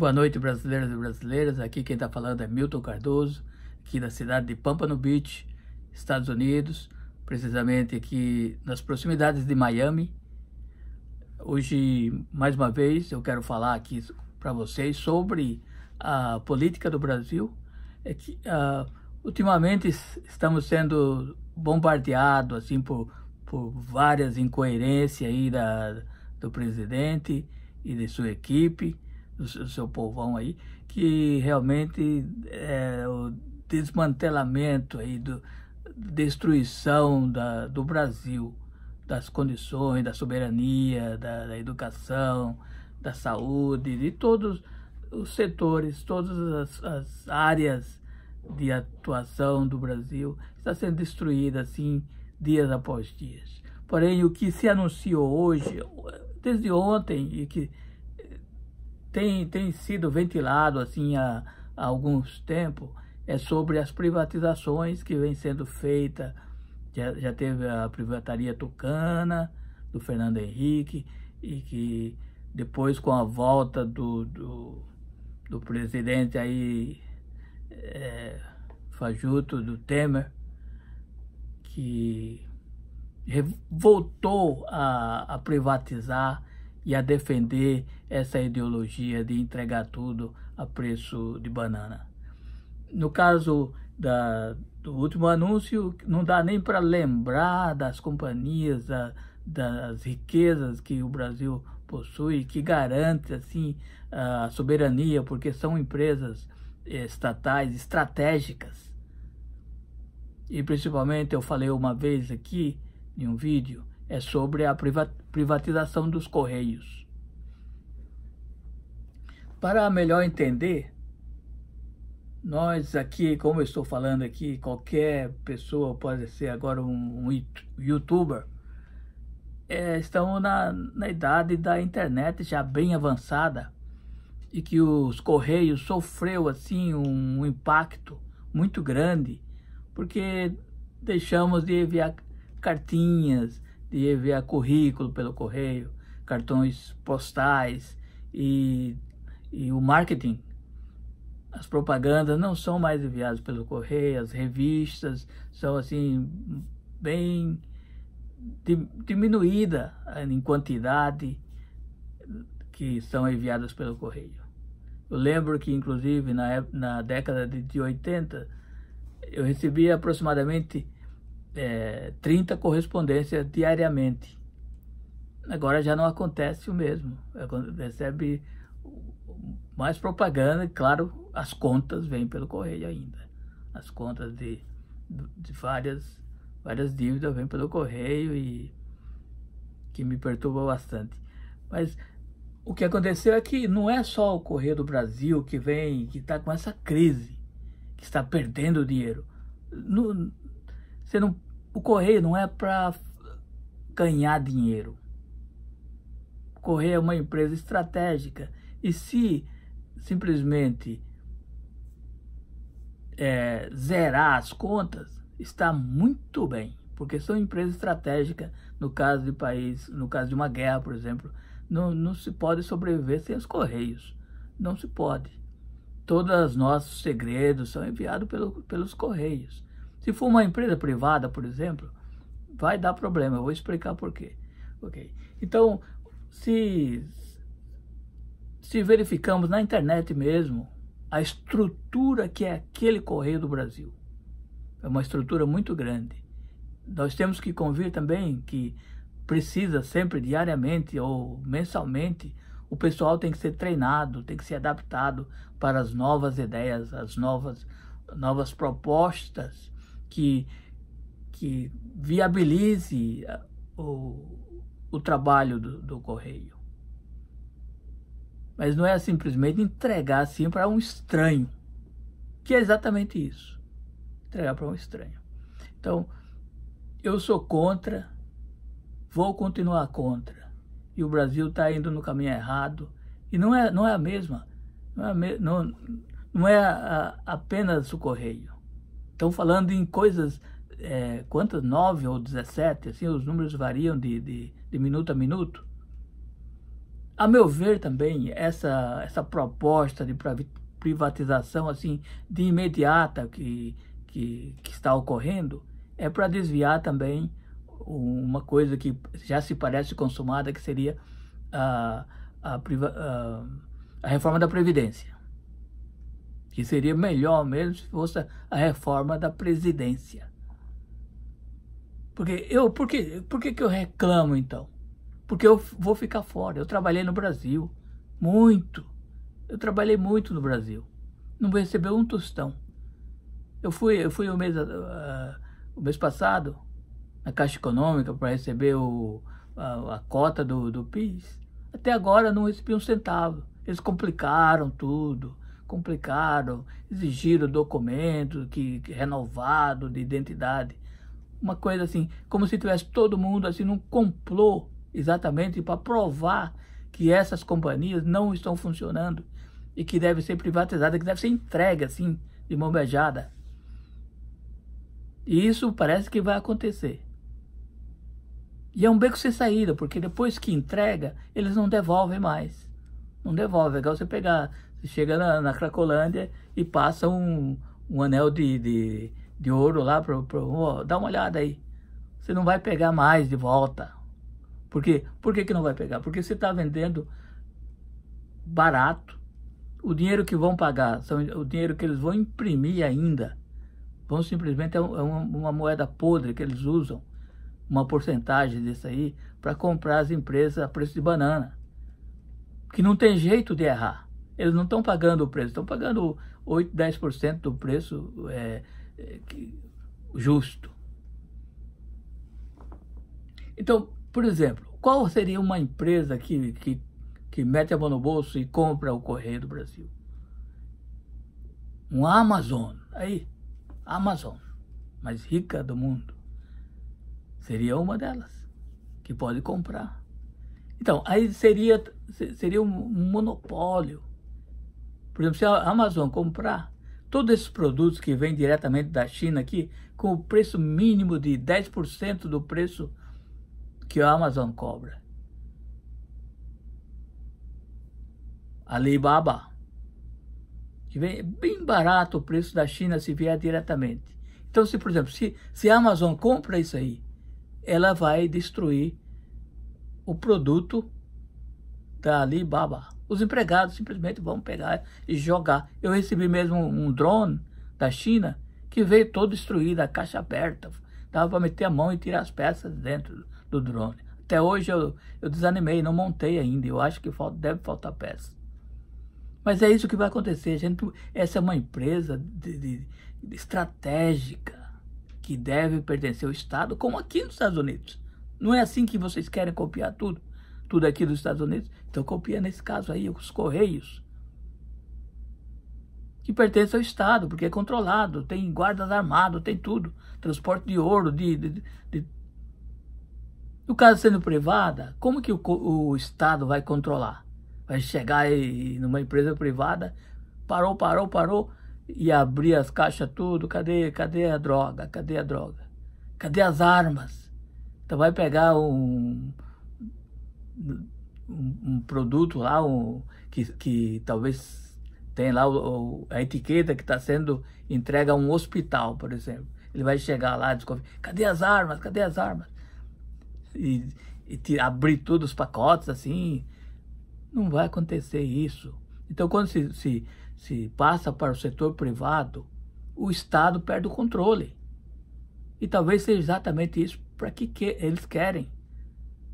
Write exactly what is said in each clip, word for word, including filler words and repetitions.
Boa noite, brasileiros e brasileiras. Aqui quem está falando é Milton Cardoso, aqui da cidade de Pampano Beach, Estados Unidos, precisamente aqui nas proximidades de Miami. Hoje, mais uma vez, eu quero falar aqui para vocês sobre a política do Brasil. É que uh, ultimamente estamos sendo bombardeados assim por, por várias incoerências aí da, do presidente e de sua equipe, o seu povão aí, que realmente é o desmantelamento aí do destruição da, do Brasil, das condições, da soberania, da, da educação, da saúde, de todos os setores, todas as, as áreas de atuação do Brasil está sendo destruída assim dias após dias. Porém, o que se anunciou hoje, desde ontem, e que Tem, tem sido ventilado assim há, há alguns tempos, é sobre as privatizações que vem sendo feita. Já, já teve a privataria tucana, do Fernando Henrique, e que depois, com a volta do, do, do presidente aí, é, fajuto, do Temer, que voltou a, a privatizar e a defender essa ideologia de entregar tudo a preço de banana. No caso da, do último anúncio, não dá nem para lembrar das companhias, da, das riquezas que o Brasil possui, que garante assim a soberania, porque são empresas estatais estratégicas. E principalmente, eu falei uma vez aqui, em um vídeo, é sobre a privatização dos Correios. Para melhor entender, nós aqui, como eu estou falando aqui, qualquer pessoa pode ser agora um, um youtuber, é, estão na, na idade da internet já bem avançada, e que os Correios sofreu assim um impacto muito grande, porque deixamos de enviar cartinhas, de enviar currículo pelo correio, cartões postais, e, e o marketing. As propagandas não são mais enviadas pelo correio, as revistas são assim bem diminuída em quantidade que são enviadas pelo correio. Eu lembro que, inclusive, na, época, na década de oitenta, eu recebia aproximadamente É, trinta correspondências diariamente. Agora já não acontece o mesmo. Recebe mais propaganda e, claro, as contas vêm pelo correio ainda. As contas de, de várias, várias dívidas vêm pelo correio, e que me perturba bastante. Mas o que aconteceu é que não é só o Correio do Brasil que vem, que está com essa crise, que está perdendo dinheiro. No, Você não, o Correio não é para ganhar dinheiro. O Correio é uma empresa estratégica. E se simplesmente é, zerar as contas, está muito bem, porque são empresas estratégicas. No caso de país, no caso de uma guerra, por exemplo, não, não se pode sobreviver sem os Correios. Não se pode. Todos os nossos segredos são enviados pelo, pelos Correios. Se for uma empresa privada, por exemplo, vai dar problema. Eu vou explicar por quê. Okay. Então, se, se verificamos na internet mesmo, a estrutura que é aquele Correio do Brasil, é uma estrutura muito grande. Nós temos que convir também que precisa sempre, diariamente ou mensalmente, o pessoal tem que ser treinado, tem que ser adaptado para as novas ideias, as novas, novas propostas, Que, que viabilize o, o trabalho do, do Correio. Mas não é simplesmente entregar assim para um estranho, que é exatamente isso, entregar para um estranho. Então, eu sou contra, vou continuar contra, e o Brasil está indo no caminho errado, e não é, não é a mesma, não é, a me, não, não é a, a, apenas o Correio. Estão falando em coisas, é, quantas, nove ou dezessete, assim, os números variam de, de, de minuto a minuto. A meu ver também, essa, essa proposta de privatização assim, de imediata que, que, que está ocorrendo é para desviar também uma coisa que já se parece consumada, que seria a, a, a, a reforma da Previdência, que seria melhor mesmo se fosse a reforma da presidência. Porque eu, por que, por que que eu reclamo, então? Porque eu vou ficar fora. Eu trabalhei no Brasil, muito. Eu trabalhei muito no Brasil. Não vou receber um tostão. Eu fui, eu fui o mês, uh, o mês passado na Caixa Econômica para receber o, a, a cota do, do P I S. Até agora não recebi um centavo. Eles complicaram tudo. Complicaram, exigiram documento que, que renovado de identidade, uma coisa assim, como se tivesse todo mundo assim num complô, exatamente para provar que essas companhias não estão funcionando e que deve ser privatizada, que deve ser entregue assim de mão beijada. E isso parece que vai acontecer. E é um beco sem saída, porque depois que entrega, eles não devolvem mais. Não devolve, é legal você pegar. Você chega na, na Cracolândia e passa um, um anel de, de, de ouro lá, pro, pro, oh, dá uma olhada aí. Você não vai pegar mais de volta. Por quê? Por que que não vai pegar? Porque você está vendendo barato. O dinheiro que vão pagar, são, o dinheiro que eles vão imprimir ainda, vão simplesmente é uma, uma moeda podre que eles usam, uma porcentagem disso aí, para comprar as empresas a preço de banana. Que não tem jeito de errar. Eles não estão pagando o preço, estão pagando oito, dez por cento do preço é, é, justo. Então, por exemplo, qual seria uma empresa que, que, que mete a mão no bolso e compra o Correio do Brasil? Uma Amazon, aí, Amazon, mais rica do mundo, seria uma delas que pode comprar. Então, aí seria, seria um monopólio. Por exemplo, se a Amazon comprar todos esses produtos que vêm diretamente da China aqui, com o preço mínimo de dez por cento do preço que a Amazon cobra. Alibaba, que vem bem barato o preço da China se vier diretamente. Então, se por exemplo, se, se a Amazon compra isso aí, ela vai destruir o produto da Alibaba. Os empregados simplesmente vão pegar e jogar. Eu recebi mesmo um, um drone da China que veio todo destruído, a caixa aberta. Dava para meter a mão e tirar as peças dentro do drone. Até hoje eu, eu desanimei, não montei ainda. Eu acho que falta, deve faltar peça. Mas é isso que vai acontecer. Gente, essa é uma empresa de, de, de estratégica que deve pertencer ao Estado, como aqui nos Estados Unidos. Não é assim que vocês querem copiar tudo? Tudo aqui dos Estados Unidos, então copia nesse caso aí os Correios, que pertence ao Estado, porque é controlado, tem guardas armados, tem tudo, transporte de ouro, de, de, de... no caso sendo privada, como que o, o Estado vai controlar? Vai chegar e, numa empresa privada, parou, parou, parou, e abrir as caixas tudo, cadê, cadê a droga, cadê a droga, cadê as armas? Então vai pegar um... Um, um produto lá um, que, que talvez tem lá o, o, a etiqueta que está sendo entregue a um hospital, por exemplo. Ele vai chegar lá e descobrir, cadê as armas, cadê as armas? E, e te, abrir todos os pacotes assim, não vai acontecer isso. Então quando se, se, se passa para o setor privado, o Estado perde o controle. E talvez seja exatamente isso para que, que eles querem.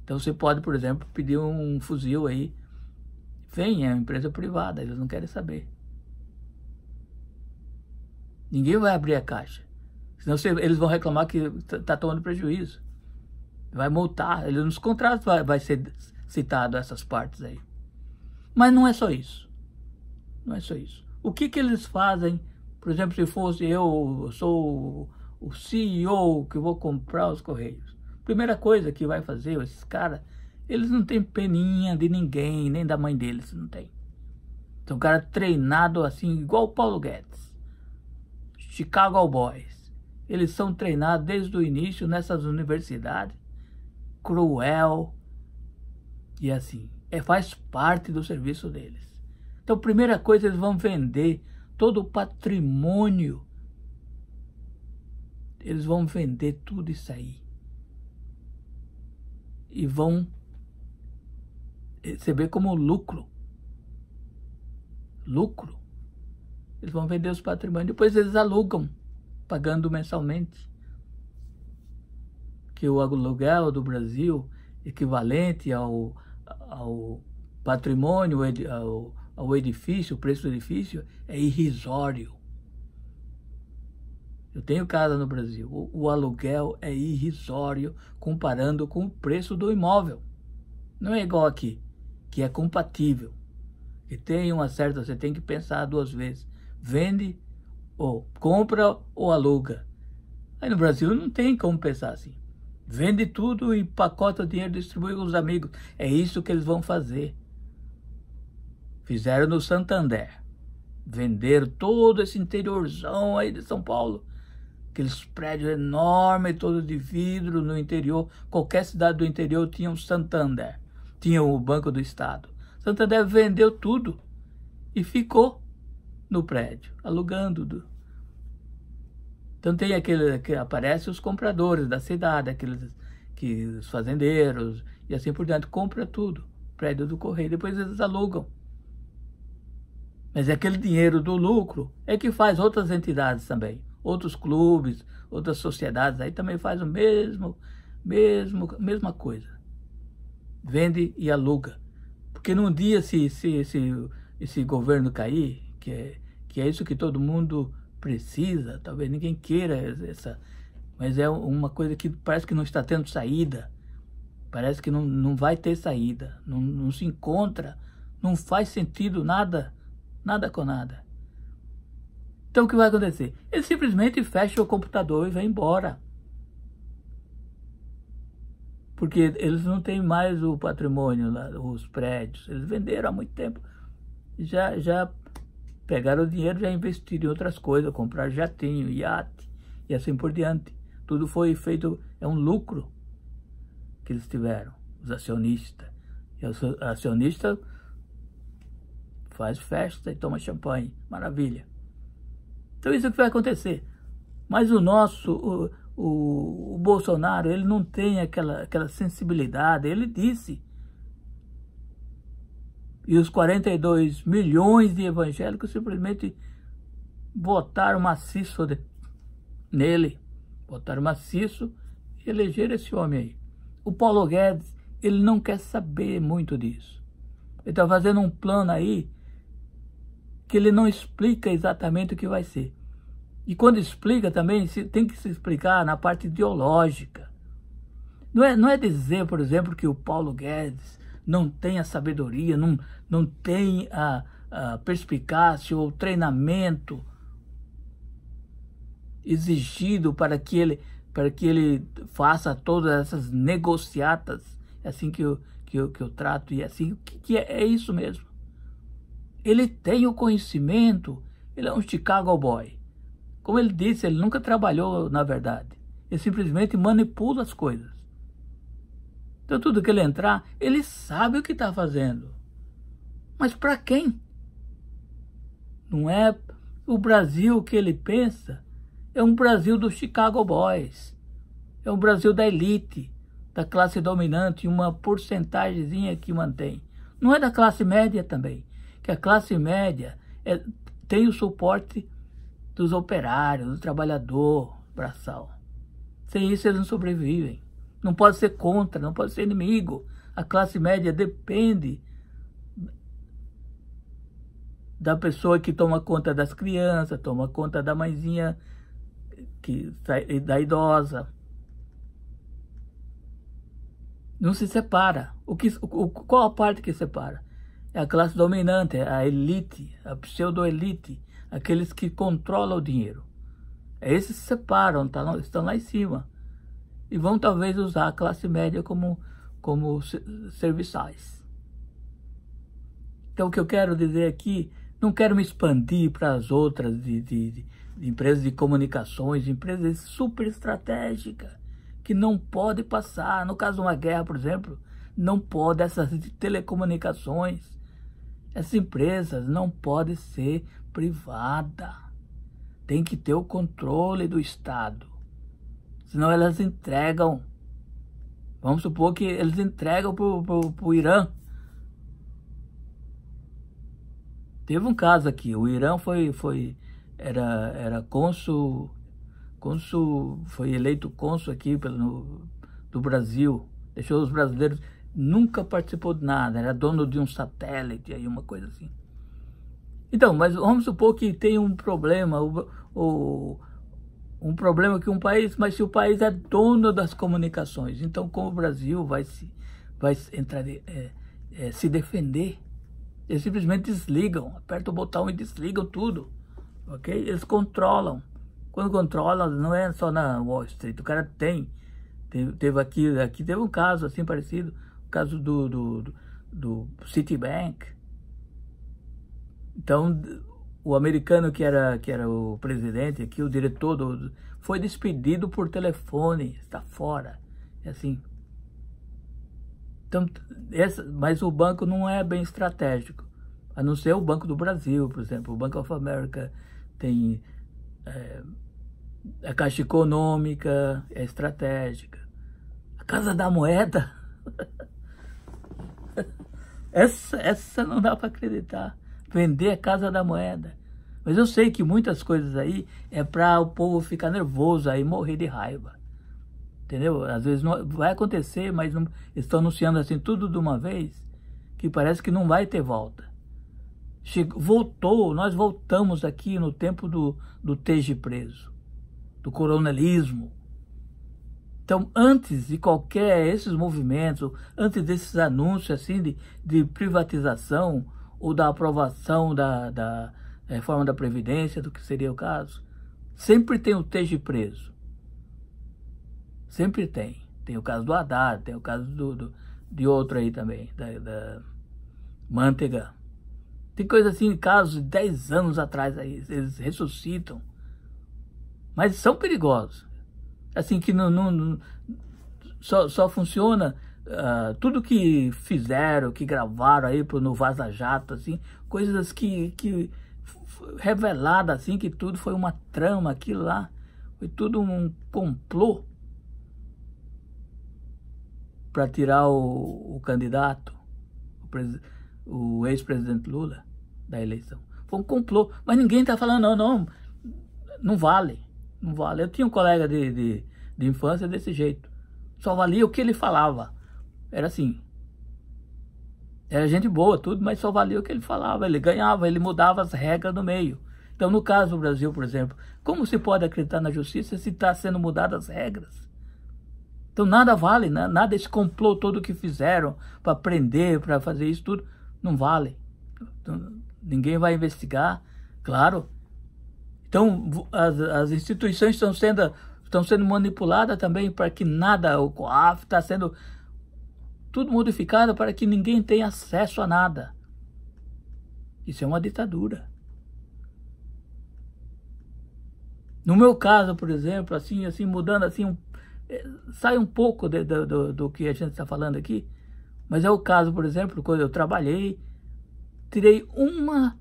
Então você pode, por exemplo, pedir um fuzil aí. Vem, é uma empresa privada, eles não querem saber. Ninguém vai abrir a caixa. Senão você, eles vão reclamar que está tomando prejuízo. Vai multar, eles, nos contratos vai, vai ser citado essas partes aí. Mas não é só isso. Não é só isso. O que, que eles fazem, por exemplo, se fosse eu, eu sou o C E O que vou comprar os Correios? Primeira coisa que vai fazer, esses caras, eles não têm peninha de ninguém, nem da mãe deles, não tem. São caras treinados assim, igual o Paulo Guedes, Chicago Boys. Eles são treinados desde o início nessas universidades, cruel e assim. é, faz parte do serviço deles. Então, primeira coisa, eles vão vender todo o patrimônio. Eles vão vender tudo isso aí. E vão receber como lucro. Lucro. Eles vão vender os patrimônios. Depois eles alugam, pagando mensalmente. Que o aluguel do Brasil, equivalente ao, ao patrimônio, ao, ao edifício, o preço do edifício, é irrisório. Eu tenho casa no Brasil, o, o aluguel é irrisório comparando com o preço do imóvel. Não é igual aqui, que é compatível. Que tem uma certa, você tem que pensar duas vezes, vende ou compra ou aluga. Aí no Brasil não tem como pensar assim. Vende tudo e pacota o dinheiro, distribui com os amigos. É isso que eles vão fazer. Fizeram no Santander. Venderam todo esse interiorzão aí de São Paulo. Aqueles prédios enormes, todos de vidro no interior. Qualquer cidade do interior tinha um Santander. Tinha o Banco do Estado. Santander vendeu tudo e ficou no prédio, alugando. Do... Então tem aquele que aparece os compradores da cidade, aqueles que os fazendeiros e assim por diante. Compra tudo, prédio do Correio, depois eles alugam. Mas aquele dinheiro do lucro é que faz outras entidades também. Outros clubes, outras sociedades aí também faz o mesmo, mesmo, mesma coisa. Vende e aluga. Porque num dia, se, se, se esse governo cair, que é, que é isso que todo mundo precisa, talvez ninguém queira essa, mas é uma coisa que parece que não está tendo saída, parece que não, não vai ter saída, não, não se encontra, não faz sentido nada, nada com nada. Então o que vai acontecer? Ele simplesmente fecha o computador e vai embora. Porque eles não têm mais o patrimônio, lá, os prédios. Eles venderam há muito tempo. Já, já pegaram o dinheiro, já investiram em outras coisas. Compraram jatinho, iate e assim por diante. Tudo foi feito, é um lucro que eles tiveram, os acionistas. E os acionistas faz festa e toma champanhe. Maravilha. Então isso é o que vai acontecer. Mas o nosso... O, O, o Bolsonaro, ele não tem aquela, aquela sensibilidade, ele disse. E os quarenta e dois milhões de evangélicos simplesmente votaram maciço de, nele. Votaram maciço e elegeram esse homem aí. O Paulo Guedes, ele não quer saber muito disso. Ele está fazendo um plano aí que ele não explica exatamente o que vai ser. E quando explica também, tem que se explicar na parte ideológica. Não é, não é dizer, por exemplo, que o Paulo Guedes não tem a sabedoria, não, não tem a, a perspicácia ou treinamento exigido para que ele, para que ele faça todas essas negociatas. É assim que eu, que eu, que eu trato e é assim que é, é isso mesmo. Ele tem o conhecimento, ele é um Chicago Boy. Como ele disse, ele nunca trabalhou na verdade. Ele simplesmente manipula as coisas. Então tudo que ele entrar, ele sabe o que está fazendo. Mas para quem? Não é o Brasil que ele pensa. É um Brasil dos Chicago Boys. É um Brasil da elite, da classe dominante, uma porcentagemzinha que mantém. Não é da classe média também. Que a classe média é, tem o suporte dos operários, do trabalhador braçal. Sem isso eles não sobrevivem. Não pode ser contra, não pode ser inimigo. A classe média depende da pessoa que toma conta das crianças, toma conta da mãezinha, que, da idosa. Não se separa. O que, o, qual a parte que separa? É a classe dominante, a elite, a pseudo-elite. Aqueles que controlam o dinheiro. Esses se separam, tá, estão lá em cima. E vão talvez usar a classe média como, como serviçais. Então o que eu quero dizer aqui, não quero me expandir para as outras de, de, de, de empresas de comunicações, empresas super estratégicas, que não pode passar. No caso de uma guerra, por exemplo, não pode, essas telecomunicações, essas empresas não podem ser privadas. Tem que ter o controle do Estado. Senão elas entregam. Vamos supor que eles entregam para o Irã. Teve um caso aqui, o Irã foi, foi era, era cônsul, cônsul, foi eleito cônsul aqui pelo, do Brasil, deixou os brasileiros, nunca participou de nada, era dono de um satélite, aí uma coisa assim. Então, mas vamos supor que tem um problema, o, o, um problema que um país, mas se o país é dono das comunicações, então como o Brasil vai se, vai entrar, é, é, se defender? Eles simplesmente desligam, apertam o botão e desligam tudo, ok? Eles controlam. Quando controlam, não é só na Wall Street, o cara tem. Teve, teve aqui, aqui teve um caso assim parecido, o caso do, do, do, do Citibank. Então, o americano que era, que era o presidente aqui, o diretor, do, foi despedido por telefone, está fora, é assim. Então, essa, mas o banco não é bem estratégico, a não ser o Banco do Brasil, por exemplo. O Banco of America tem é, a Caixa Econômica, é estratégica. A Casa da Moeda, essa, essa não dá para acreditar. Vender a Casa da Moeda. Mas eu sei que muitas coisas aí é para o povo ficar nervoso aí, morrer de raiva. Entendeu? Às vezes não, vai acontecer, mas não, estão anunciando assim tudo de uma vez, que parece que não vai ter volta. Chegou, voltou, nós voltamos aqui no tempo do, do Teje preso, do coronelismo. Então, antes de qualquer esses movimentos, antes desses anúncios assim de, de privatização ou da aprovação da, da reforma da Previdência, do que seria o caso, sempre tem o Teje preso. Sempre tem. Tem o caso do Haddad, tem o caso do, do, de outro aí também, da, da Mantega. Tem coisa assim, casos de dez anos atrás aí, eles ressuscitam. Mas são perigosos. Assim que não, não, não só, só funciona uh, tudo que fizeram, que gravaram aí pro, no Vaza Jato, assim, coisas que, que reveladas assim, que tudo foi uma trama, aquilo lá, foi tudo um complô para tirar o, o candidato, o, o ex-presidente Lula, da eleição. Foi um complô, mas ninguém está falando, não, não, não vale, não vale. Eu tinha um colega de, de, de infância desse jeito, só valia o que ele falava, era assim, era gente boa, tudo, mas só valia o que ele falava, ele ganhava, ele mudava as regras no meio. Então, no caso do Brasil, por exemplo, como se pode acreditar na justiça se está sendo mudadas as regras? Então nada vale, nada esse complô todo que fizeram para prender, para fazer isso tudo, não vale. Então, ninguém vai investigar, claro. Então as, as instituições estão sendo, estão sendo manipuladas também para que nada, o COAF está sendo tudo modificado para que ninguém tenha acesso a nada. Isso é uma ditadura. No meu caso, por exemplo, assim, assim mudando assim um sai um pouco de, do, do, do que a gente está falando aqui, mas é o caso, por exemplo, quando eu trabalhei, tirei uma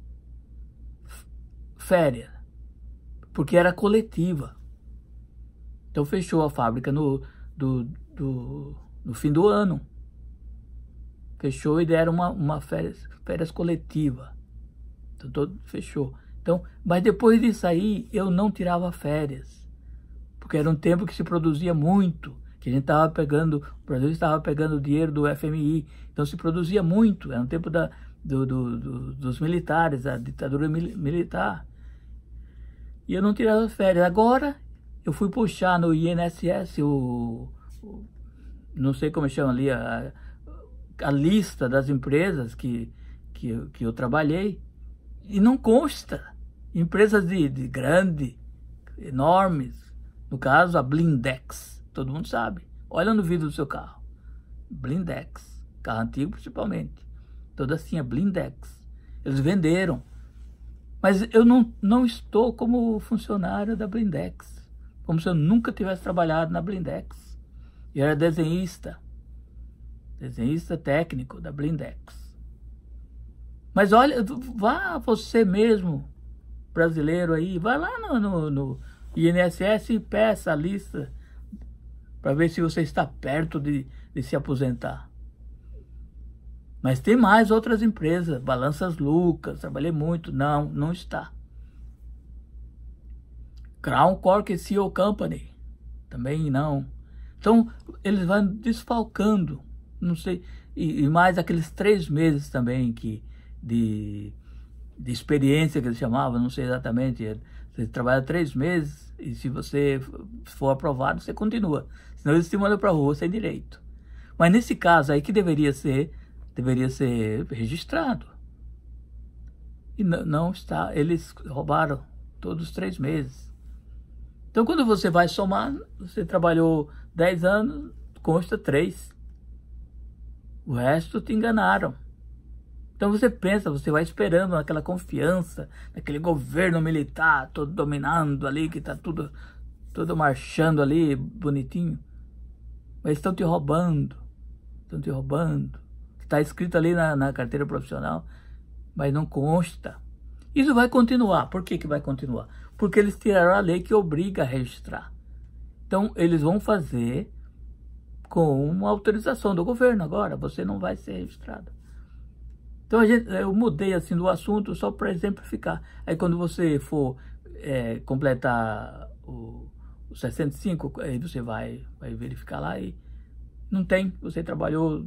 férias, porque era coletiva. Então fechou a fábrica no, do, do, no fim do ano, fechou e deram uma, uma férias, férias coletiva, então todo fechou. Então, mas depois disso aí eu não tirava férias, porque era um tempo que se produzia muito, que a gente estava pegando, o Brasil estava pegando o dinheiro do F M I, então se produzia muito, era um tempo da, do, do, do, dos militares, da ditadura mil, militar, e eu não tirava férias. Agora, eu fui puxar no I N S S, o, o não sei como chama ali, a, a lista das empresas que, que, que eu trabalhei, e não consta, empresas de, de grande, enormes. No caso, a Blindex, todo mundo sabe. Olha no vidro do seu carro. Blindex, carro antigo principalmente. Toda assim, a Blindex. Eles venderam. Mas eu não, não estou como funcionário da Blindex. Como se eu nunca tivesse trabalhado na Blindex. Eu era desenhista. desenhista técnico da Blindex. Mas olha, vá você mesmo, brasileiro aí, vai lá no, no, no I N S S e peça a lista para ver se você está perto de, de se aposentar. Mas tem mais outras empresas, Balanças Lucas, trabalhei muito, não, não está. Crown Cork Seal Company, também não. Então, eles vão desfalcando, não sei, e, e mais aqueles três meses também que, de, de experiência que eles chamavam, não sei exatamente, você trabalha três meses e se você for aprovado, você continua. Senão eles te mandam para a rua sem direito. Mas nesse caso aí que deveria ser, deveria ser registrado. E não, não está, eles roubaram todos os três meses. Então quando você vai somar, você trabalhou dez anos, consta três. O resto te enganaram. Então você pensa, você vai esperando aquela confiança, naquele governo militar todo dominando ali, que está tudo, tudo marchando ali, bonitinho. Mas estão te roubando, estão te roubando. Está escrito ali na, na carteira profissional, mas não consta. Isso vai continuar. Por que que vai continuar? Porque eles tiraram a lei que obriga a registrar. Então, eles vão fazer com uma autorização do governo agora. Você não vai ser registrado. Então, a gente, eu mudei assim do assunto só para exemplificar. Aí, quando você for é, completar o, o sessenta e cinco, aí você vai, vai verificar lá e não tem. Você trabalhou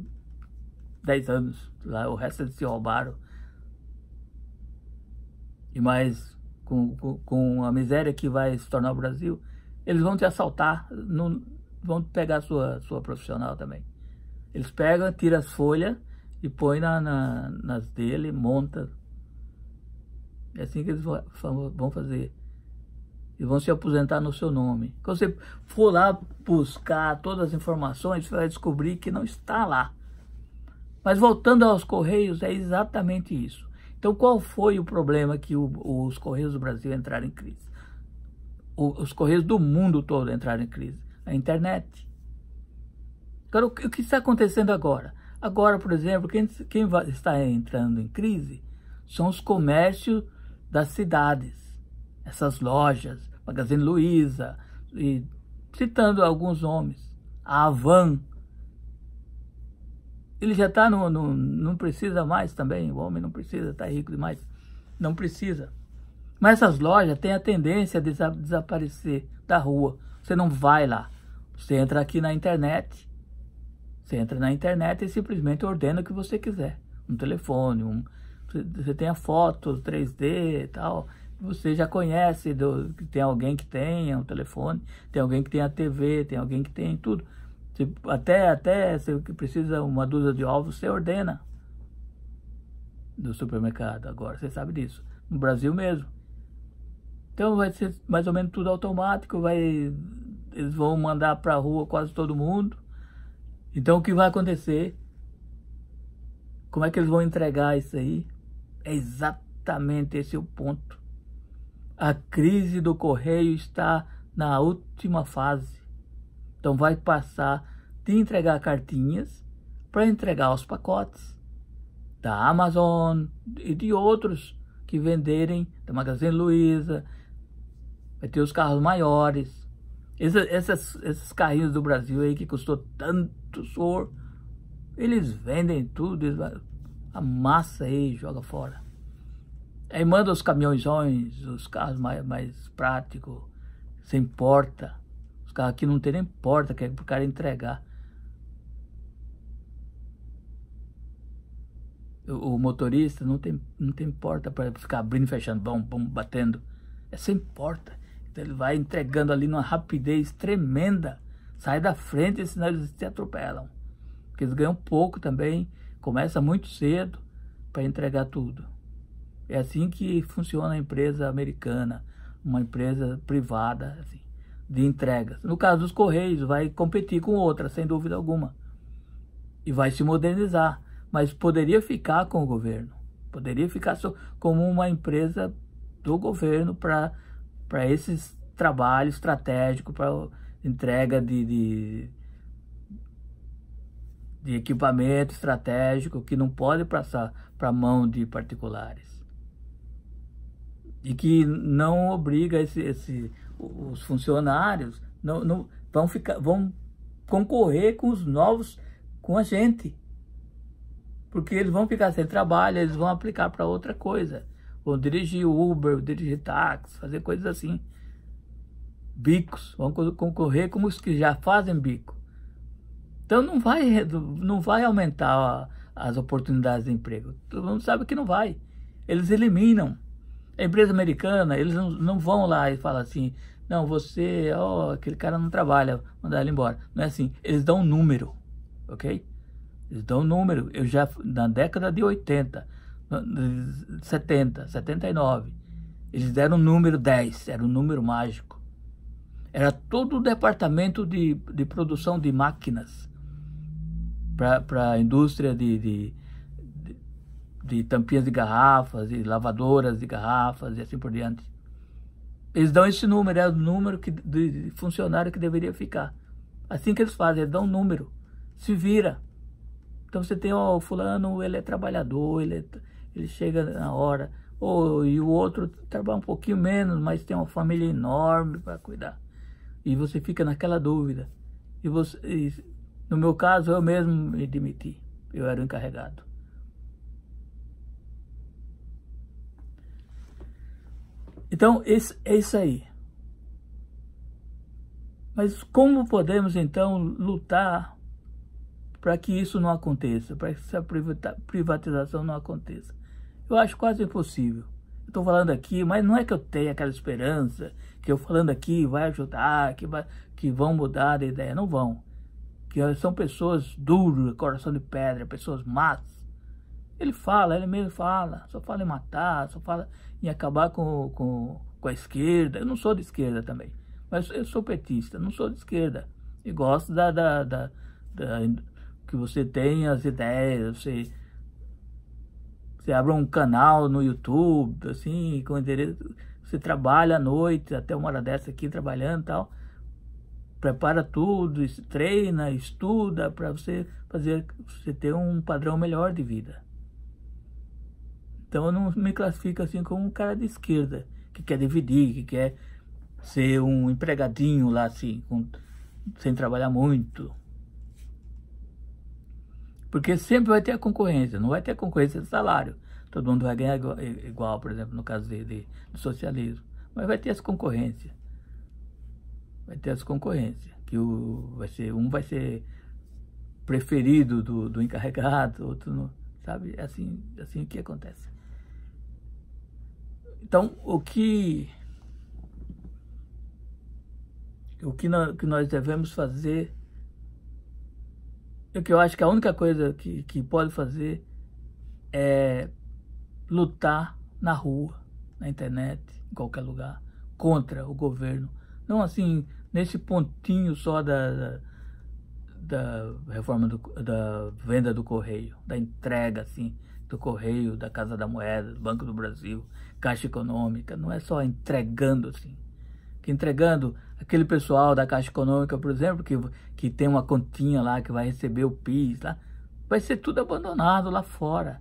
dez anos, lá, o resto eles se roubaram. E mais, com, com, com a miséria que vai se tornar o Brasil, eles vão te assaltar, não, vão pegar sua, sua profissional também. Eles pegam, tiram as folhas e põem na, na, nas dele, monta. É assim que eles vão fazer. E vão se aposentar no seu nome. Quando você for lá buscar todas as informações, você vai descobrir que não está lá. Mas voltando aos Correios, é exatamente isso. Então, qual foi o problema que o, os Correios do Brasil entraram em crise? O, os Correios do mundo todo entraram em crise. A internet. Agora, o, o que está acontecendo agora? Agora, por exemplo, quem, quem vai, está entrando em crise são os comércios das cidades. Essas lojas, Magazine Luiza, e, citando alguns nomes, a Havan. Ele já está, no, no, não precisa mais também, o homem não precisa, está rico demais, não precisa. Mas essas lojas têm a tendência de desaparecer da rua, você não vai lá. Você entra aqui na internet, você entra na internet e simplesmente ordena o que você quiser. Um telefone, um, você tem a foto três D e tal, você já conhece, do, tem alguém que tenha um telefone, tem alguém que tenha a T V, tem alguém que tem tudo. Até, até se precisa uma dúzia de ovos, você ordena do supermercado agora, você sabe disso, no Brasil mesmo. Então vai ser mais ou menos tudo automático, vai, eles vão mandar para a rua quase todo mundo. Então o que vai acontecer? Como é que eles vão entregar isso aí? É exatamente esse o ponto. A crise do Correio está na última fase. Então vai passar de entregar cartinhas para entregar os pacotes da Amazon e de outros que venderem, da Magazine Luiza, vai ter os carros maiores. Esses, esses, esses carrinhos do Brasil aí que custou tanto suor, eles vendem tudo, eles amassa aí, joga fora. Aí manda os caminhões, os carros mais, mais práticos, sem porta. Os carros aqui não tem nem porta, que é para o cara entregar. O, o motorista não tem, não tem porta para ficar abrindo e fechando, bom, bom, batendo. É sem porta. Então ele vai entregando ali numa rapidez tremenda. Sai da frente, senão eles se atropelam. Porque eles ganham pouco também. Começa muito cedo para entregar tudo. É assim que funciona a empresa americana, uma empresa privada, assim, de entregas. No caso dos Correios, vai competir com outras, sem dúvida alguma. E vai se modernizar. Mas poderia ficar com o governo. Poderia ficar só como uma empresa do governo para para esses trabalhos estratégicos, para entrega de, de, de equipamento estratégico que não pode passar para a mão de particulares e que não obriga esse, esse, os funcionários não, não, vão, ficar, vão concorrer com os novos, com a gente, porque eles vão ficar sem trabalho, eles vão aplicar para outra coisa, vão dirigir Uber, vão dirigir táxi, fazer coisas assim, bicos, vão concorrer com os que já fazem bico. Então não vai, não vai aumentar as oportunidades de emprego. Todo mundo sabe que não vai. Eles eliminam. A empresa americana, eles não, não vão lá e falam assim, não, você, ó, aquele cara não trabalha, mandar ele embora. Não é assim. Eles dão um número, ok? Eles dão um número. Eu já, na década de oitenta, setenta, setenta e nove, eles deram o número dez, era um número mágico. Era todo o departamento de, de produção de máquinas para a indústria de, de, de, de tampinhas de garrafas, de lavadoras de garrafas e assim por diante. Eles dão esse número, é o número que, de funcionário que deveria ficar. Assim que eles fazem, eles dão um número, se vira. Então você tem, ó, o fulano, ele é trabalhador, ele, é, ele chega na hora, ou, e o outro trabalha um pouquinho menos, mas tem uma família enorme para cuidar. E você fica naquela dúvida. E você... E, no meu caso, eu mesmo me demiti. Eu era o encarregado. Então, esse, é isso aí. Mas como podemos, então, lutar para que isso não aconteça? Para que essa privatização não aconteça? Eu acho quase impossível. Eu estou falando aqui, mas não é que eu tenha aquela esperança que eu falando aqui vai ajudar, que, vai, que vão mudar de ideia. Não vão. Que são pessoas duras, coração de pedra, pessoas más. Ele fala, ele mesmo fala, só fala em matar, só fala em acabar com, com, com a esquerda. Eu não sou de esquerda também, mas eu sou petista, não sou de esquerda. E gosto da, da, da, da, que você tenha as ideias, você, você abre um canal no YouTube, assim, com endereço, você trabalha à noite, até uma hora dessa aqui trabalhando e tal. Prepara tudo, treina, estuda para você fazer, você ter um padrão melhor de vida. Então eu não me classifico assim como um cara de esquerda, que quer dividir, que quer ser um empregadinho lá assim, com, sem trabalhar muito. Porque sempre vai ter a concorrência, não vai ter a concorrência de salário. Todo mundo vai ganhar igual, igual, por exemplo, no caso de, de, do socialismo. Mas vai ter as concorrências. Vai ter as concorrências, que o, vai ser, um vai ser preferido do, do encarregado, outro não, sabe? É assim, é assim que acontece. Então, o que, o que, nós, que nós devemos fazer, o que eu acho que a única coisa que, que pode fazer é lutar na rua, na internet, em qualquer lugar, contra o governo. Não assim, nesse pontinho só da, da, da reforma, do, da venda do Correio, da entrega, assim, do Correio, da Casa da Moeda, do Banco do Brasil, Caixa Econômica. Não é só entregando, assim. Que entregando aquele pessoal da Caixa Econômica, por exemplo, que, que tem uma continha lá, que vai receber o P I S lá, vai ser tudo abandonado lá fora.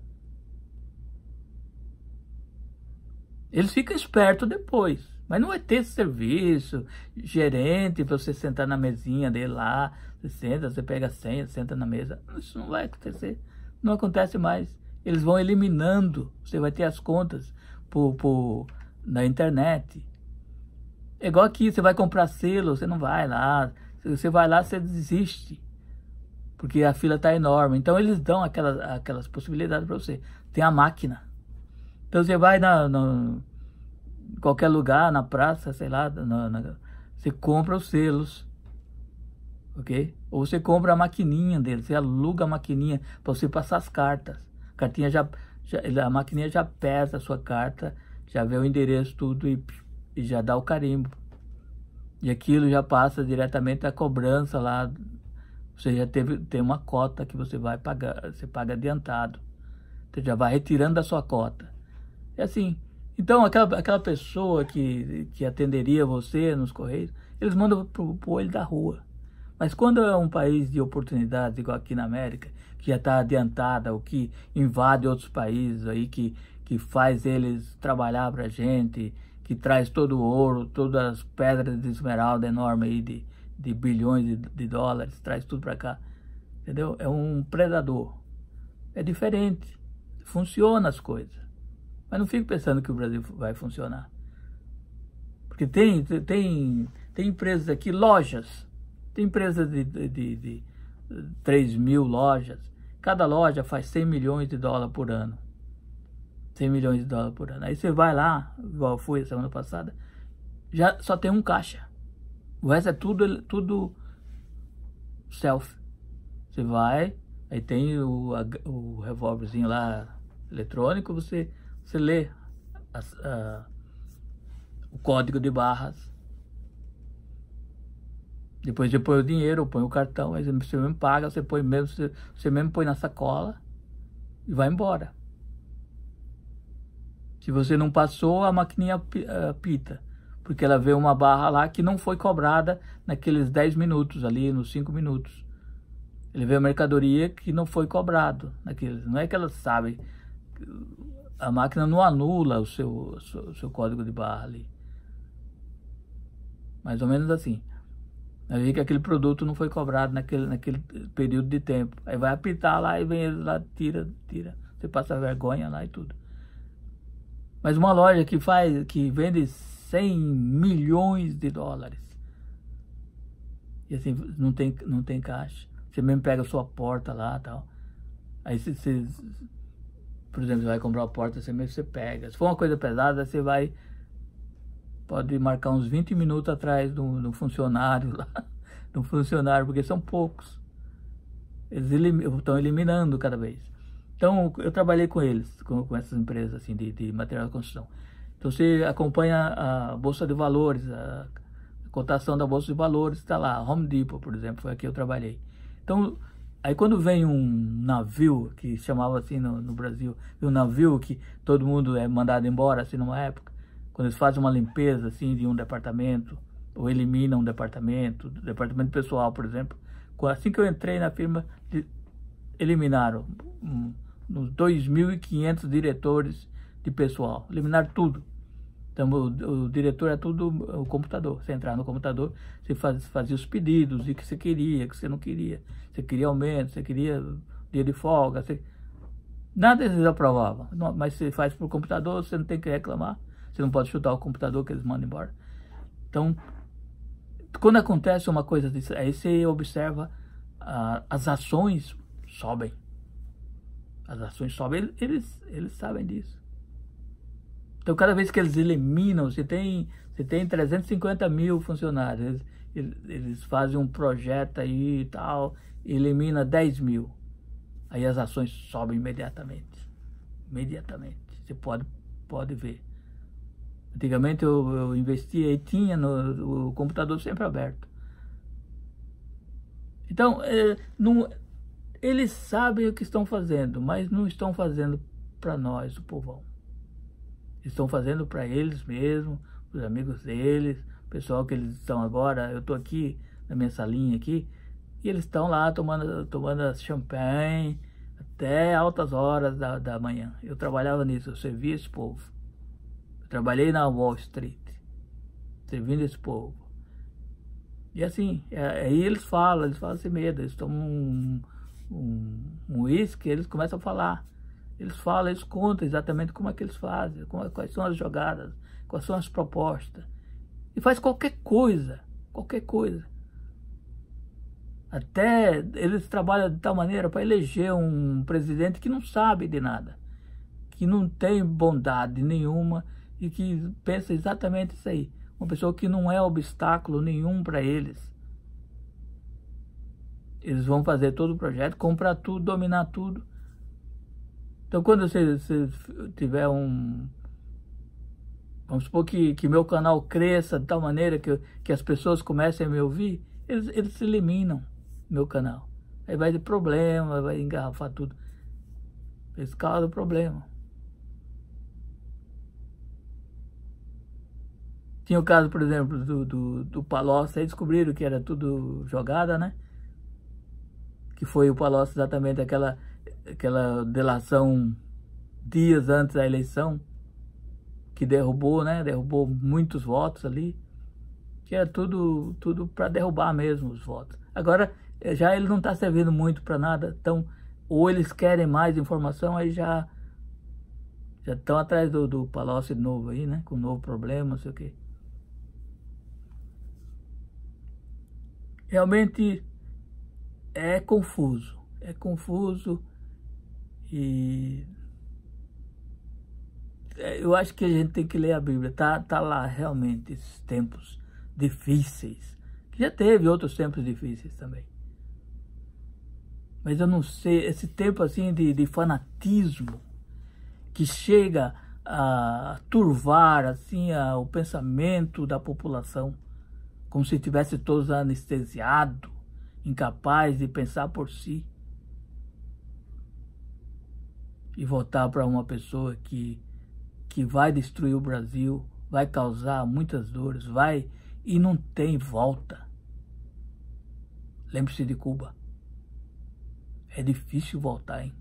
Eles ficam espertos depois. Mas não vai ter serviço, gerente, para você sentar na mesinha dele lá, você senta, você pega a senha, senta na mesa. Isso não vai acontecer, não acontece mais. Eles vão eliminando, você vai ter as contas por, por, na internet. É igual aqui, você vai comprar selo, você não vai lá, você vai lá, você desiste, porque a fila está enorme. Então eles dão aquelas, aquelas possibilidades para você. Tem a máquina, então você vai na... na em qualquer lugar, na praça, sei lá, na, na, você compra os selos, ok? Ou você compra a maquininha dele, você aluga a maquininha para você passar as cartas. A, cartinha já, já, a maquininha já pesa a sua carta, já vê o endereço, tudo, e, e já dá o carimbo. E aquilo já passa diretamente à cobrança lá, você já teve, tem uma cota que você vai pagar, você paga adiantado. Você já vai retirando da sua cota. É assim. Então, aquela, aquela pessoa que, que atenderia você nos Correios, eles mandam pro, pro olho da rua. Mas quando é um país de oportunidades, igual aqui na América, que já está adiantada, o que invade outros países, aí, que, que faz eles trabalhar para a gente, que traz todo o ouro, todas as pedras de esmeralda enorme aí de, de bilhões de, de dólares, traz tudo para cá, entendeu? É um predador, é diferente, funciona as coisas, mas não fico pensando que o Brasil vai funcionar. Porque tem, tem, tem empresas aqui, lojas, tem empresas de, de, de, de três mil lojas, cada loja faz cem milhões de dólares por ano, cem milhões de dólares por ano, aí você vai lá, igual eu fui semana passada, já só tem um caixa, o resto é tudo, tudo self, você vai, aí tem o, o revólverzinho lá, eletrônico, você, você lê a, a, o código de barras, depois você põe o dinheiro, põe o cartão, aí você mesmo paga, você põe mesmo, você, você mesmo põe na sacola e vai embora. Se você não passou, a maquininha pita, porque ela vê uma barra lá que não foi cobrada naqueles dez minutos ali, nos cinco minutos. Ele vê a mercadoria que não foi cobrado naqueles, não é que ela sabe, a máquina não anula o seu, o seu, o seu código de barra ali. Mais ou menos assim. Aí vê que aquele produto não foi cobrado naquele, naquele período de tempo. Aí vai apitar lá e vem ele lá, tira, tira. Você passa vergonha lá e tudo. Mas uma loja que faz, que vende cem milhões de dólares. E assim, não tem, não tem caixa. Você mesmo pega a sua porta lá e tal. Aí você, você, por exemplo, você vai comprar uma porta, você mesmo você pega. Se for uma coisa pesada, você vai... Pode marcar uns vinte minutos atrás do, do funcionário lá, do funcionário, porque são poucos. Eles elim, estão eliminando cada vez. Então, eu trabalhei com eles, com, com essas empresas assim, de, de material de construção. Então, você acompanha a Bolsa de Valores, a cotação da Bolsa de Valores, está lá, Home Depot, por exemplo, foi aqui que eu trabalhei. Então, aí quando vem um navio, que chamava assim no, no Brasil, um navio que todo mundo é mandado embora, assim, numa época, quando eles fazem uma limpeza assim de um departamento, ou eliminam um departamento, departamento pessoal, por exemplo. Assim que eu entrei na firma, eliminaram uns dois mil e quinhentos diretores de pessoal, eliminaram tudo. Então, o, o diretor é tudo o computador. Você entrava no computador, você faz, fazia os pedidos, o que você queria, o que você não queria. Você queria aumento, você queria dia de folga. Você... Nada eles aprovavam, não, mas você faz por computador, você não tem que reclamar. Você não pode chutar o computador que eles mandam embora. Então, quando acontece uma coisa disso, aí você observa, ah, as ações sobem. As ações sobem, eles, eles sabem disso. Então, cada vez que eles eliminam, você tem, você tem trezentos e cinquenta mil funcionários, eles, eles fazem um projeto aí e tal, e elimina dez mil. Aí as ações sobem imediatamente. Imediatamente. Você pode, pode ver. Antigamente eu, eu investia e tinha no, o computador sempre aberto. Então, é, não, eles sabem o que estão fazendo, mas não estão fazendo para nós, o povão. Estão fazendo para eles mesmos, os amigos deles, o pessoal que eles estão agora. Eu estou aqui na minha salinha aqui, e eles estão lá tomando, tomando champanhe até altas horas da, da manhã. Eu trabalhava nisso, eu servia esse povo. Trabalhei na Wall Street, servindo esse povo. E assim, aí eles falam, eles falam sem medo, eles tomam um uísque, um, um eles começam a falar. Eles falam, eles contam exatamente como é que eles fazem, como, quais são as jogadas, quais são as propostas. E faz qualquer coisa, qualquer coisa. Até eles trabalham de tal maneira para eleger um presidente que não sabe de nada, que não tem bondade nenhuma, e que pensa exatamente isso aí. Uma pessoa que não é obstáculo nenhum para eles. Eles vão fazer todo o projeto, comprar tudo, dominar tudo. Então, quando você, você tiver um... Vamos supor que, que meu canal cresça de tal maneira que, que as pessoas comecem a me ouvir, eles, eles eliminam meu canal. Aí vai ter problema, vai engarrafar tudo. Eles causam problema. Tinha o caso, por exemplo, do, do, do Palocci, aí descobriram que era tudo jogada, né? Que foi o Palocci exatamente aquela, aquela delação dias antes da eleição, que derrubou, né? Derrubou muitos votos ali, que era tudo, tudo para derrubar mesmo os votos. Agora, já ele não está servindo muito para nada, então, ou eles querem mais informação, aí já já estão atrás do, do Palocci de novo aí, né? Com um novo problema, não sei o quê. Realmente é confuso, é confuso e eu acho que a gente tem que ler a Bíblia, tá, tá lá realmente esses tempos difíceis, que já teve outros tempos difíceis também. Mas eu não sei, esse tempo assim de, de fanatismo que chega a turvar assim a, o pensamento da população, como se tivesse todos anestesiados, incapaz de pensar por si e votar para uma pessoa que, que vai destruir o Brasil, vai causar muitas dores, vai e não tem volta. Lembre-se de Cuba. É difícil voltar, hein?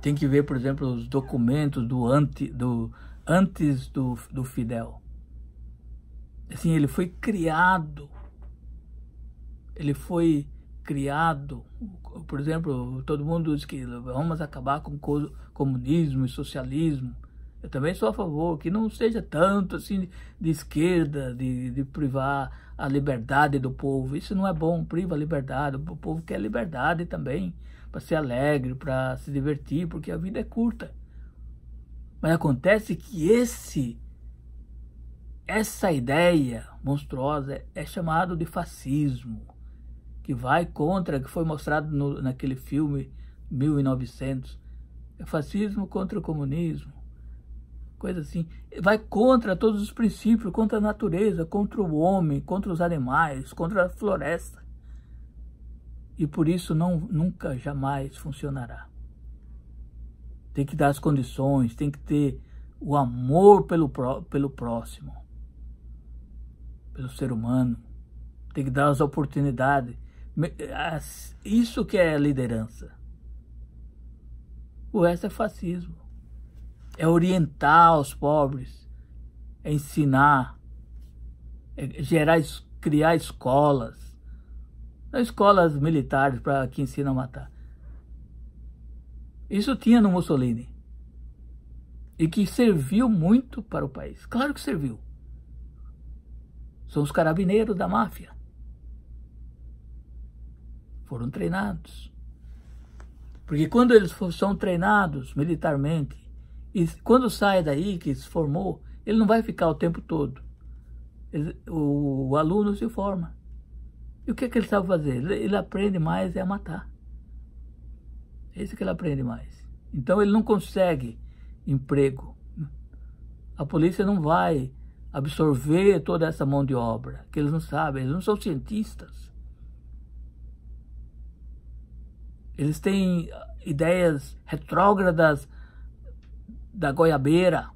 Tem que ver, por exemplo, os documentos do, anti, do antes do, do Fidel. Assim, ele foi criado, ele foi criado, por exemplo, todo mundo diz que vamos acabar com comunismo e socialismo. Eu também sou a favor, que não seja tanto assim de esquerda, de, de privar a liberdade do povo. Isso não é bom, priva a liberdade, o povo quer liberdade também, para ser alegre, para se divertir, porque a vida é curta. Mas acontece que esse... Essa ideia monstruosa é chamada de fascismo, que vai contra, que foi mostrado no, naquele filme mil e novecentos. É fascismo contra o comunismo, coisa assim. Vai contra todos os princípios, contra a natureza, contra o homem, contra os animais, contra a floresta. E por isso não, nunca, jamais funcionará. Tem que dar as condições, tem que ter o amor pelo, pró, pelo próximo. Pelo ser humano, tem que dar as oportunidades, as, isso que é liderança. O resto é fascismo, é orientar os pobres, é ensinar, é gerar, criar escolas, não escolas militares para que ensina a matar. Isso tinha no Mussolini e que serviu muito para o país, claro que serviu. São os carabineiros da máfia. Foram treinados. Porque quando eles são treinados militarmente, e quando sai daí, que se formou, ele não vai ficar o tempo todo. Ele, o, o aluno se forma. E o que é que ele sabe fazer? Ele, ele aprende mais é a matar. É isso que ele aprende mais. Então ele não consegue emprego. A polícia não vai absorver toda essa mão de obra, que eles não sabem, eles não são cientistas. Eles têm ideias retrógradas da goiabeira,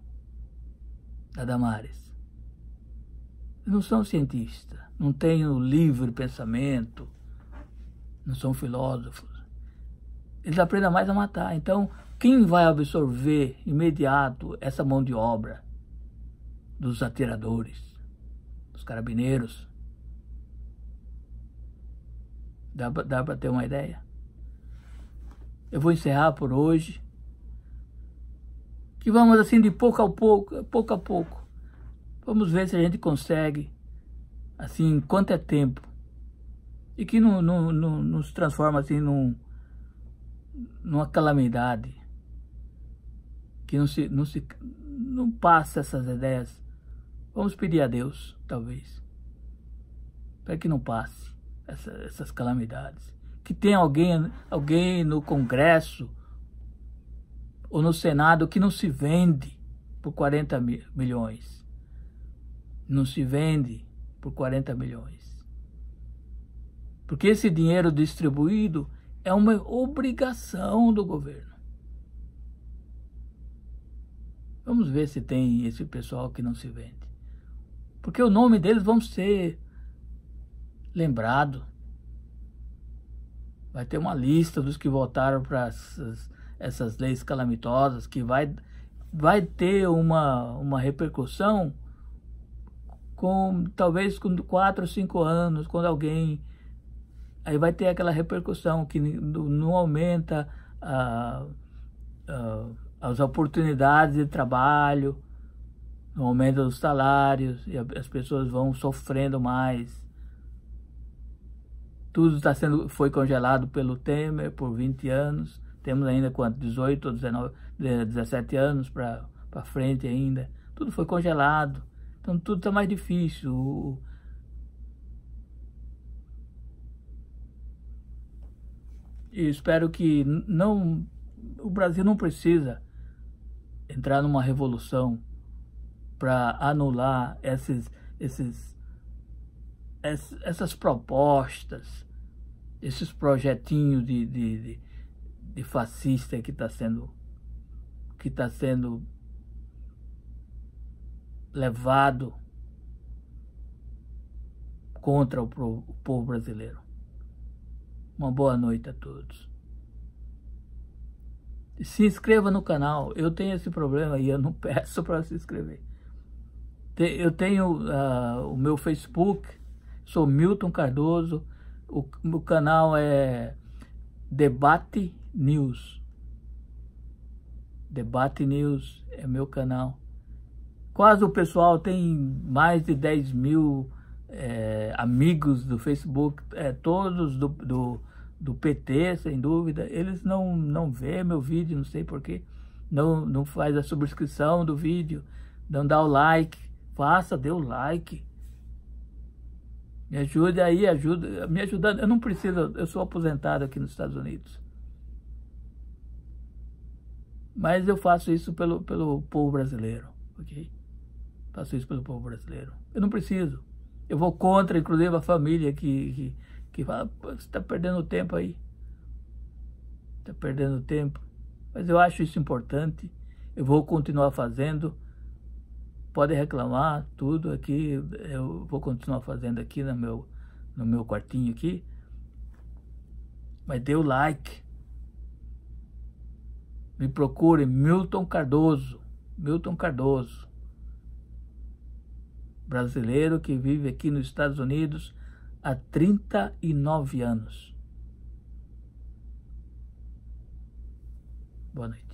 da Damares. Eles não são cientistas, não têm o livre pensamento, não são filósofos. Eles aprendem mais a matar. Então, quem vai absorver imediato essa mão de obra? Dos atiradores, dos carabineiros. Dá, dá para ter uma ideia? Eu vou encerrar por hoje. Que vamos assim de pouco a pouco, pouco a pouco. Vamos ver se a gente consegue, assim, quanto é tempo. E que não, não, não, não se transforma assim num, numa calamidade. Que não se, não se, não passa essas ideias. Vamos pedir a Deus, talvez, para que não passe essa, essas calamidades. Que tenha alguém, alguém no Congresso ou no Senado que não se vende por quarenta milhões. Não se vende por quarenta milhões. Porque esse dinheiro distribuído é uma obrigação do governo. Vamos ver se tem esse pessoal que não se vende. Porque o nome deles vão ser lembrado. Vai ter uma lista dos que votaram para essas, essas leis calamitosas, que vai, vai ter uma, uma repercussão com talvez com quatro ou cinco anos, quando alguém... Aí vai ter aquela repercussão que não aumenta a, a, as oportunidades de trabalho, não aumenta os salários, e as pessoas vão sofrendo mais. Tudo está sendo, foi congelado pelo Temer por vinte anos, temos ainda quanto, dezoito ou dezessete anos para frente ainda. Tudo foi congelado, então tudo está mais difícil. O, E espero que não, o Brasil não precisa entrar numa revolução para anular esses, esses, essas propostas, esses projetinhos de, de, de, de fascista que está sendo, que está sendo levado contra o, o povo brasileiro. Uma boa noite a todos. Se inscreva no canal. Eu tenho esse problema e eu não peço para se inscrever. Eu tenho uh, o meu Facebook. Sou Milton Cardoso. O meu canal é Debate News. Debate News é meu canal. Quase o pessoal tem mais de dez mil... É, amigos do Facebook, é, todos do, do, do P T, sem dúvida. Eles não, não vê meu vídeo, não sei porquê, não, não faz a subscrição do vídeo, não dá o like. Faça, dê o like, me ajude aí, ajuda, me ajudando. Eu não preciso, eu sou aposentado aqui nos Estados Unidos, mas eu faço isso pelo, pelo povo brasileiro, ok? Faço isso pelo povo brasileiro, eu não preciso. Eu vou contra, inclusive, a família que, que, que fala, pô, você está perdendo tempo aí. Está perdendo tempo. Mas eu acho isso importante. Eu vou continuar fazendo. Pode reclamar tudo aqui. Eu vou continuar fazendo aqui no meu, no meu quartinho aqui. Mas dê o like. Me procure, Milton Cardoso. Milton Cardoso. Brasileiro que vive aqui nos Estados Unidos há trinta e nove anos. Boa noite.